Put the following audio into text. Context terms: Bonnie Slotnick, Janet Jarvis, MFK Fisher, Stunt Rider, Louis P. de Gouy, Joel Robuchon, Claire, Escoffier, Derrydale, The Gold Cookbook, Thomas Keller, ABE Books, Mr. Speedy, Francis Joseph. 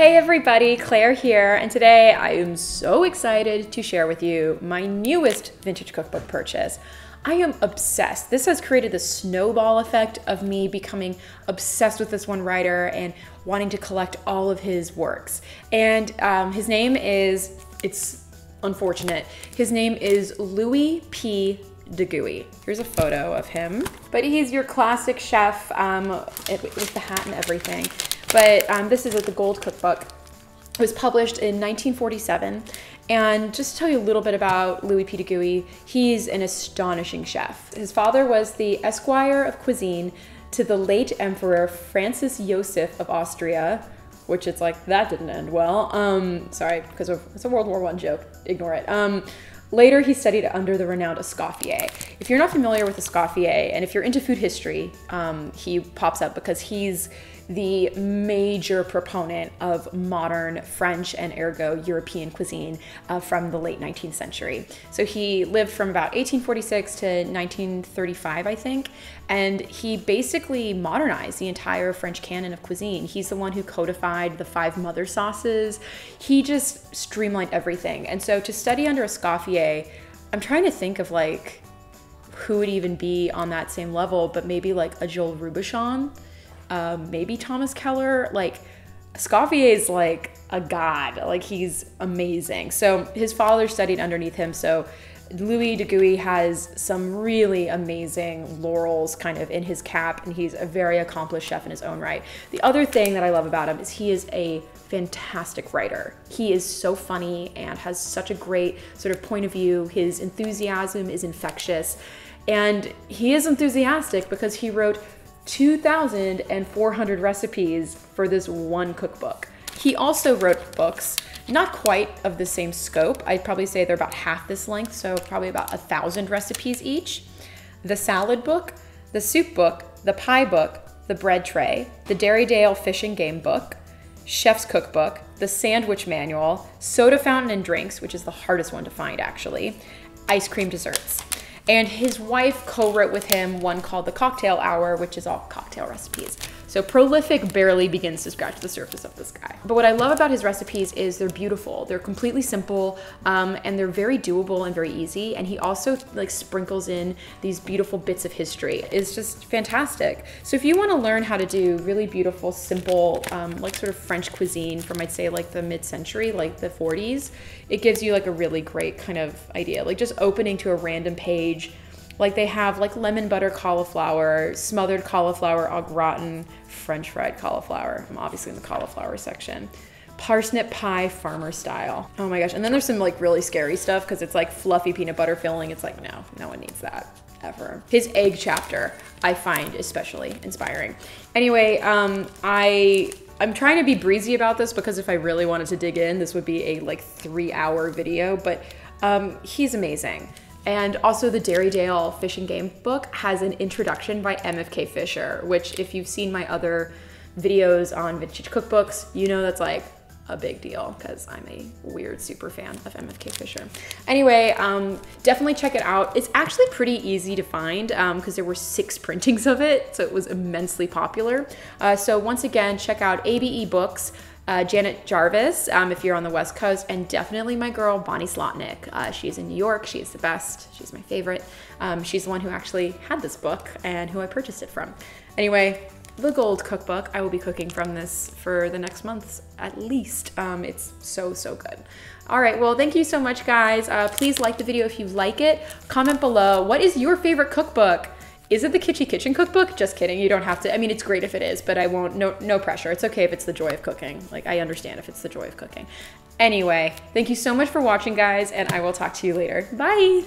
Hey everybody, Claire here, and today I am so excited to share with you my newest vintage cookbook purchase. I am obsessed. This has created the snowball effect of me becoming obsessed with this one writer and wanting to collect all of his works. And his name is, it's unfortunate, his name is Louis P. de Gouy. Here's a photo of him. But he's your classic chef with the hat and everything. But this is at The Gold Cookbook. It was published in 1947. And just to tell you a little bit about Louis P. de Gouy, he's an astonishing chef. His father was the Esquire of Cuisine to the late Emperor Francis Joseph of Austria, which it's like, that didn't end well. Sorry, because it's a World War I joke, ignore it. Later, he studied under the renowned Escoffier. If you're not familiar with Escoffier, and if you're into food history, he pops up because he's the major proponent of modern French and ergo European cuisine from the late 19th century. So he lived from about 1846 to 1935, I think, and he basically modernized the entire French canon of cuisine. He's the one who codified the 5 mother sauces. He just streamlined everything. And so to study under Escoffier, I'm trying to think of like who would even be on that same level, but maybe like a Joel Robuchon. Maybe Thomas Keller. Like, Escoffier is like a god, like he's amazing. So his father studied underneath him, so Louis de Gouy has some really amazing laurels kind of in his cap, and he's a very accomplished chef in his own right. The other thing that I love about him is he is a fantastic writer. He is so funny and has such a great sort of point of view. His enthusiasm is infectious, and he is enthusiastic because he wrote 2,400 recipes for this one cookbook. He also wrote books, not quite of the same scope. I'd probably say they're about half this length, so probably about 1,000 recipes each. The salad book, the soup book, the pie book, the bread tray, the Derrydale Fish and Game book, chef's cookbook, the sandwich manual, soda fountain and drinks, which is the hardest one to find actually, ice cream desserts. And his wife co-wrote with him one called The Cocktail Hour, which is all cocktail recipes. So prolific barely begins to scratch the surface of this guy. But what I love about his recipes is they're beautiful. They're completely simple, and they're very doable and very easy. And he also like sprinkles in these beautiful bits of history. It's just fantastic. So if you want to learn how to do really beautiful, simple, like sort of French cuisine from, I'd say, like the mid-century, like the 40s, it gives you like a really great kind of idea. Like just opening to a random page. Like they have like lemon butter cauliflower, smothered cauliflower au gratin, French fried cauliflower. I'm obviously in the cauliflower section. Parsnip pie farmer style. Oh my gosh. And then there's some like really scary stuff because it's like fluffy peanut butter filling. It's like, no, no one needs that ever. His egg chapter I find especially inspiring. Anyway, I'm trying to be breezy about this because if I really wanted to dig in, this would be a like 3-hour video, but he's amazing. And also the Derrydale Fish and Game book has an introduction by MFK Fisher, which if you've seen my other videos on vintage cookbooks, you know that's like a big deal because I'm a weird super fan of MFK Fisher. Anyway, definitely check it out. It's actually pretty easy to find because there were 6 printings of it, so it was immensely popular. So once again, check out ABE Books. Janet Jarvis, if you're on the West Coast, and definitely my girl, Bonnie Slotnick. She's in New York, she is the best, she's my favorite. She's the one who actually had this book and who I purchased it from. Anyway, The Gold Cookbook, I will be cooking from this for the next months at least. It's so, so good. All right, well, thank you so much, guys. Please like the video if you like it. Comment below, what is your favorite cookbook? Is it the Kitschy Kitchen cookbook? Just kidding, you don't have to. I mean, it's great if it is, but I won't, no pressure. It's okay if it's the joy of cooking. Like, I understand if it's the joy of cooking. Anyway, thank you so much for watching, guys, and I will talk to you later. Bye.